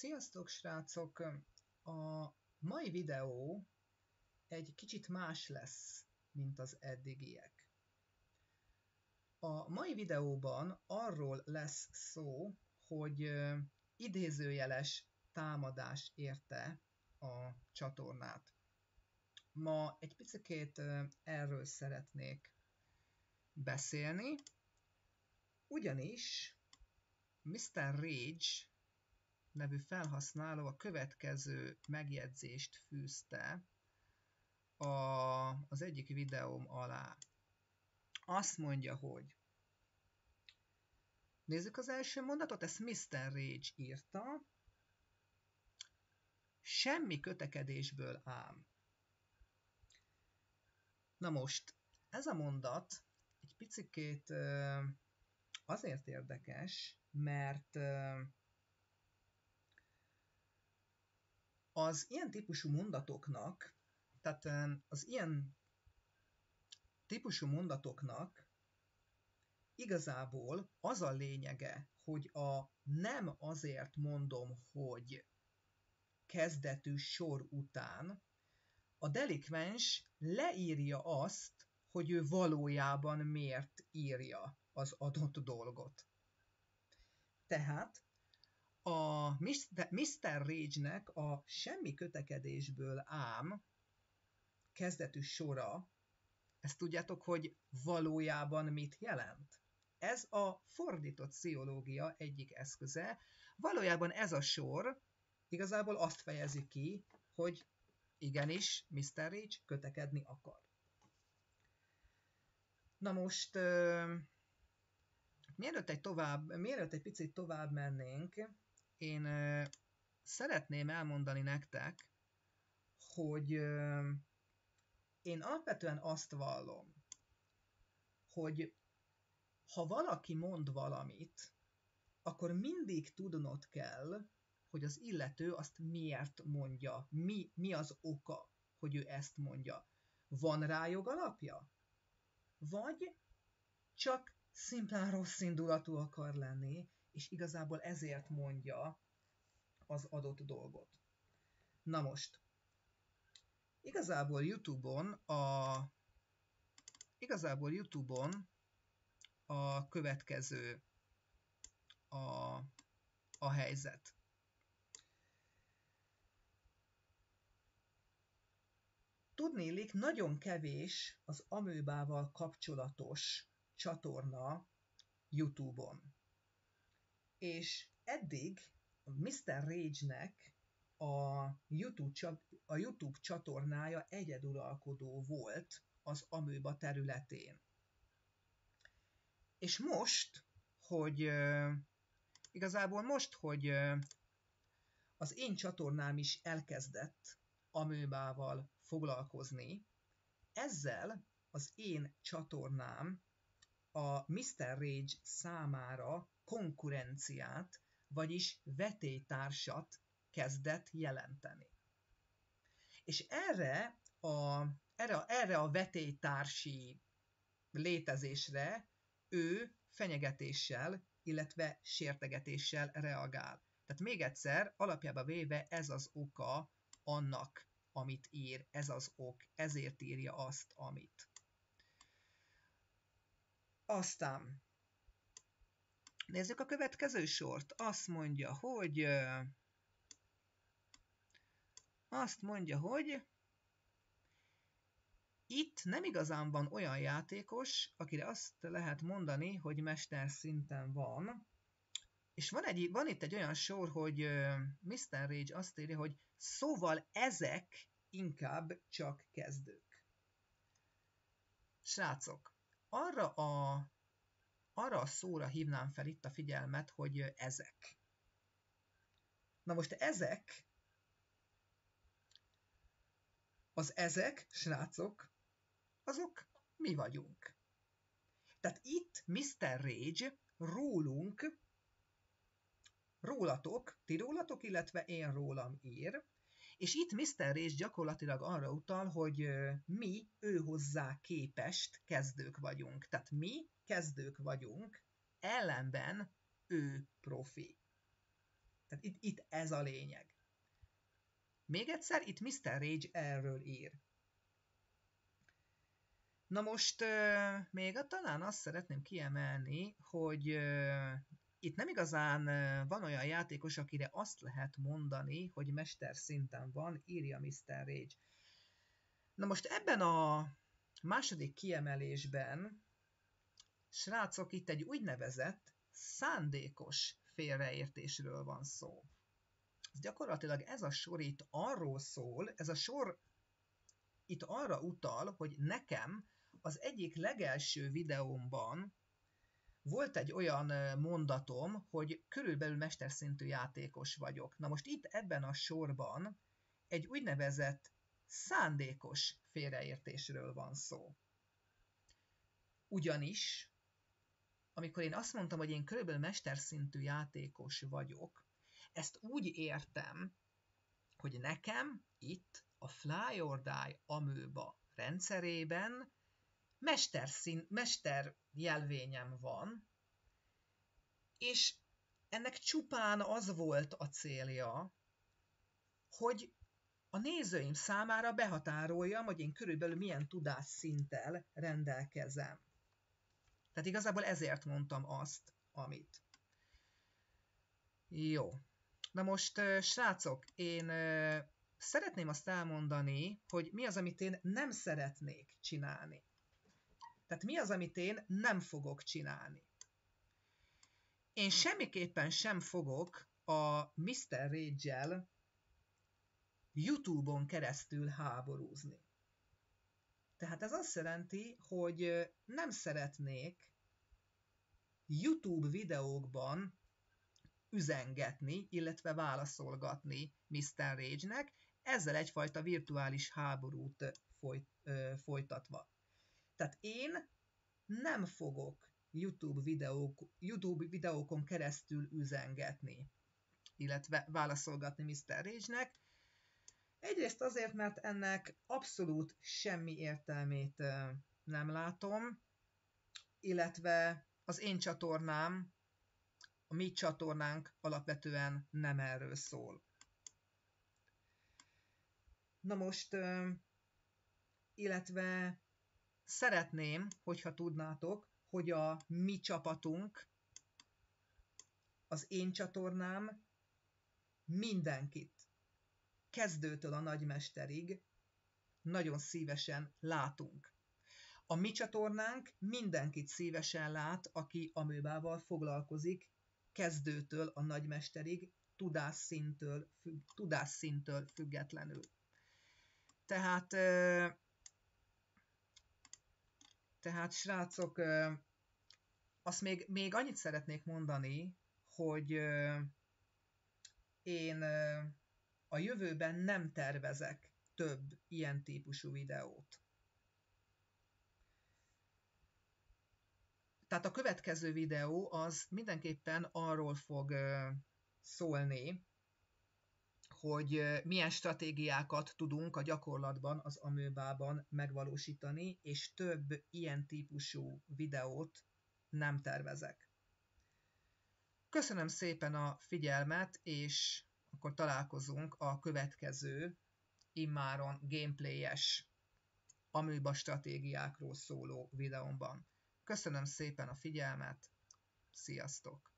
Sziasztok, srácok! A mai videó egy kicsit más lesz, mint az eddigiek. A mai videóban arról lesz szó, hogy idézőjeles támadás érte a csatornát. Ma egy picit erről szeretnék beszélni, ugyanis Mr. Rage nevű felhasználó a következő megjegyzést fűzte az egyik videóm alá. Azt mondja, hogy nézzük az első mondatot, ezt Mr. Rage írta. Semmi kötekedésből ám. Na most, ez a mondat egy picikét azért érdekes, mert az ilyen típusú mondatoknak, tehát az ilyen típusú mondatoknak igazából az a lényege, hogy a nem azért mondom, hogy kezdetű sor után a delikvens leírja azt, hogy ő valójában miért írja az adott dolgot. Tehát a Mr. Rage-nek a semmi kötekedésből ám kezdetű sora, ezt tudjátok, hogy valójában mit jelent? Ez a fordított pszichológia egyik eszköze. Valójában ez a sor igazából azt fejezi ki, hogy igenis, Mr. Rage kötekedni akar. Na most, mielőtt egy picit tovább mennénk, én szeretném elmondani nektek, hogy én alapvetően azt vallom, hogy ha valaki mond valamit, akkor mindig tudnod kell, hogy az illető azt miért mondja, mi az oka, hogy ő ezt mondja. Van rá jogalapja? Vagy csak szimplán rossz indulatú akar lenni, és igazából ezért mondja az adott dolgot. Na most, igazából YouTube-on a következő a helyzet. Tudnélik, nagyon kevés az amőbával kapcsolatos csatorna YouTube-on. És eddig a Mr. Rage-nek a YouTube csatornája egyeduralkodó volt az amőba területén. És most, hogy az én csatornám is elkezdett amőbával foglalkozni, ezzel az én csatornám a Mr. Rage számára konkurenciát, vagyis vetélytársat kezdett jelenteni. És erre a vetélytársi létezésre ő fenyegetéssel, illetve sértegetéssel reagál. Tehát még egyszer, alapjába véve ez az oka annak, amit ír, ez az ok, ezért írja azt, amit. Aztán nézzük a következő sort. Azt mondja, hogy itt nem igazán van olyan játékos, akire azt lehet mondani, hogy mester szinten van. És van itt egy olyan sor, hogy Mr. Rage azt írja, hogy szóval ezek inkább csak kezdők. Srácok, arra a szóra hívnám fel itt a figyelmet, hogy ezek. Na most ezek, srácok, azok mi vagyunk. Tehát itt Mr. Rage rólatok, illetve én rólam ír, és itt Mr. Rage gyakorlatilag arra utal, hogy mi őhozzá képest kezdők vagyunk. Tehát mi kezdők vagyunk, ellenben ő profi. Tehát itt ez a lényeg. Még egyszer, itt Mr. Rage erről ír. Na most még talán azt szeretném kiemelni, hogy itt nem igazán van olyan játékos, akire azt lehet mondani, hogy mester szinten van, írja Mr. Rage. Na most ebben a második kiemelésben, srácok, itt egy úgynevezett szándékos félreértésről van szó. Ez gyakorlatilag ez a sor itt arról szól, ez a sor itt arra utal, hogy nekem az egyik legelső videómban volt egy olyan mondatom, hogy körülbelül mesterszintű játékos vagyok. Na most itt ebben a sorban egy úgynevezett szándékos félreértésről van szó. Ugyanis, amikor én azt mondtam, hogy én körülbelül mesterszintű játékos vagyok, ezt úgy értem, hogy nekem itt a Fly or Die amőba rendszerében mester jelvényem van, és ennek csupán az volt a célja, hogy a nézőim számára behatároljam, hogy én körülbelül milyen tudásszinttel rendelkezem. Tehát igazából ezért mondtam azt, amit. Jó. Na most, srácok, én szeretném azt elmondani, hogy mi az, amit én nem szeretnék csinálni. Tehát mi az, amit én nem fogok csinálni. Én semmiképpen sem fogok a Mr. Rage-el YouTube-on keresztül háborúzni. Tehát ez azt jelenti, hogy nem szeretnék YouTube videókban üzengetni, illetve válaszolgatni Mr. Rage-nek, ezzel egyfajta virtuális háborút folytatva. Tehát én nem fogok YouTube videókon keresztül üzengetni, illetve válaszolgatni Mr. Rage-nek. Egyrészt azért, mert ennek abszolút semmi értelmét nem látom, illetve az én csatornám, a mi csatornánk alapvetően nem erről szól. Na most, illetve szeretném, hogyha tudnátok, hogy a mi csapatunk, az én csatornám mindenkit, kezdőtől a nagymesterig nagyon szívesen látunk. A mi csatornánk mindenkit szívesen lát, aki amőbával foglalkozik, kezdőtől a nagymesterig, tudásszinttől függetlenül. Tehát srácok, azt még annyit szeretnék mondani, hogy én a jövőben nem tervezek több ilyen típusú videót. Tehát a következő videó az mindenképpen arról fog szólni, hogy milyen stratégiákat tudunk a gyakorlatban, az amőbában megvalósítani, és több ilyen típusú videót nem tervezek. Köszönöm szépen a figyelmet, és akkor találkozunk a következő, immáron gameplay-es amőba stratégiákról szóló videómban. Köszönöm szépen a figyelmet, sziasztok!